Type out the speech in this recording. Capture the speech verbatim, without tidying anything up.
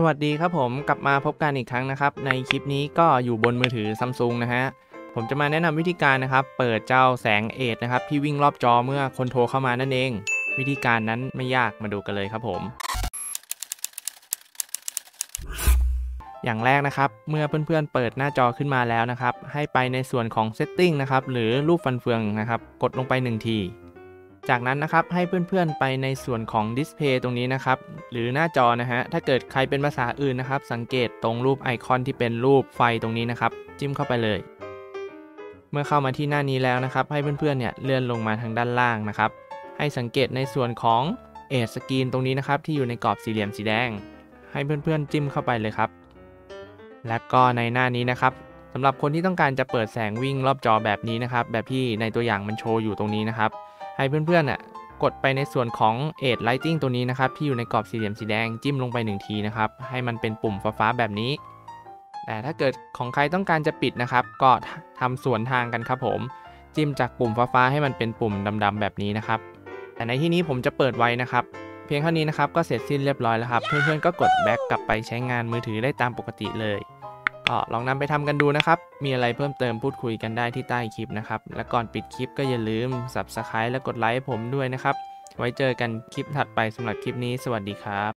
สวัสดีครับผมกลับมาพบกันอีกครั้งนะครับในคลิปนี้ก็อยู่บนมือถือ Samsung นะฮะผมจะมาแนะนำวิธีการนะครับเปิดเจ้าแสงเอดนะครับที่วิ่งรอบจอเมื่อคนโทรเข้ามานั่นเองวิธีการนั้นไม่ยากมาดูกันเลยครับผมอย่างแรกนะครับเมื่อเพื่อนๆ เ, เปิดหน้าจอขึ้นมาแล้วนะครับให้ไปในส่วนของ Setting นะครับหรือรูปฟันเฟืองนะครับกดลงไปหนึ่งทีจากนั้นนะครับให้เพื่อนๆไปในส่วนของ Display ตรงนี้นะครับหรือหน้าจอนะฮะถ้าเกิดใครเป็นภาษาอื่นนะครับสังเกตตรงรูปไอคอนที่เป็นรูปไฟตรงนี้นะครับจิ้มเข้าไปเลยเมื่อเข้ามาที่หน้านี้แล้วนะครับให้เพื่อนๆเนี่ยเลื่อนลงมาทางด้านล่างนะครับให้สังเกตในส่วนของ Edge Screen ตรงนี้นะครับที่อยู่ในกรอบสี่เหลี่ยมสีแดงให้เพื่อนๆจิ้มเข้าไปเลยครับและก็ในหน้านี้นะครับสำหรับคนที่ต้องการจะเปิดแสงวิ่งรอบจอแบบนี้นะครับแบบที่ในตัวอย่างมันโชว์อยู่ตรงนี้นะครับให้เพื่อนๆน่ะกดไปในส่วนของ Edge Lighting ตัวนี้นะครับที่อยู่ในกรอบสี่เหลี่ยมสีแดงจิ้มลงไปหนึ่งทีนะครับให้มันเป็นปุ่มฟ้าๆแบบนี้แต่ถ้าเกิดของใครต้องการจะปิดนะครับก็ทำสวนทางกันครับผมจิ้มจากปุ่มฟ้าๆให้มันเป็นปุ่มดำๆแบบนี้นะครับแต่ในที่นี้ผมจะเปิดไว้นะครับเพียงเท่านี้นะครับก็เสร็จสิ้นเรียบร้อยแล้วครับ yeah. เพื่อนๆก็กด back กลับไปใช้งานมือถือได้ตามปกติเลยก็ลองนำไปทำกันดูนะครับมีอะไรเพิ่มเติมพูดคุยกันได้ที่ใต้คลิปนะครับและก่อนปิดคลิปก็อย่าลืม Subscribe และกดไลค์ให้ผมด้วยนะครับไว้เจอกันคลิปถัดไปสำหรับคลิปนี้สวัสดีครับ